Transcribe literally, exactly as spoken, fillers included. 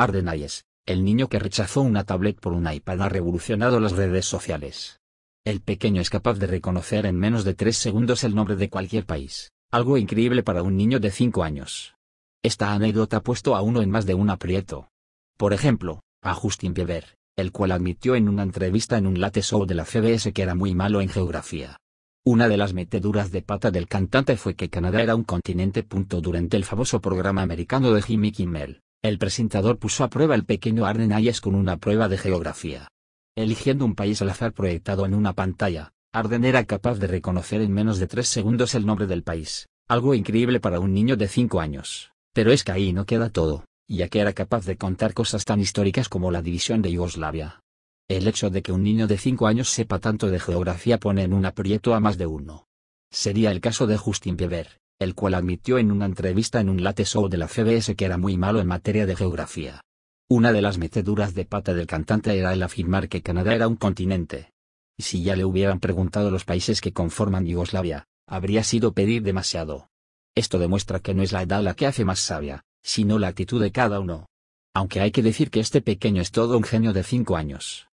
Arden Hayes, el niño que rechazó una tablet por un iPad, ha revolucionado las redes sociales. El pequeño es capaz de reconocer en menos de tres segundos el nombre de cualquier país, algo increíble para un niño de cinco años. Esta anécdota ha puesto a uno en más de un aprieto. Por ejemplo, a Justin Bieber, el cual admitió en una entrevista en un late show de la C B S que era muy malo en geografía. Una de las meteduras de pata del cantante fue que Canadá era un continente. Durante el famoso programa americano de Jimmy Kimmel, el presentador puso a prueba al pequeño Arden Hayes con una prueba de geografía. Eligiendo un país al azar proyectado en una pantalla, Arden era capaz de reconocer en menos de tres segundos el nombre del país, algo increíble para un niño de cinco años. Pero es que ahí no queda todo, ya que era capaz de contar cosas tan históricas como la división de Yugoslavia. El hecho de que un niño de cinco años sepa tanto de geografía pone en un aprieto a más de uno. Sería el caso de Justin Bieber, el cual admitió en una entrevista en un late show de la C B S que era muy malo en materia de geografía. Una de las meteduras de pata del cantante era el afirmar que Canadá era un continente. Si ya le hubieran preguntado los países que conforman Yugoslavia, habría sido pedir demasiado. Esto demuestra que no es la edad la que hace más sabia, sino la actitud de cada uno. Aunque hay que decir que este pequeño es todo un genio de cinco años.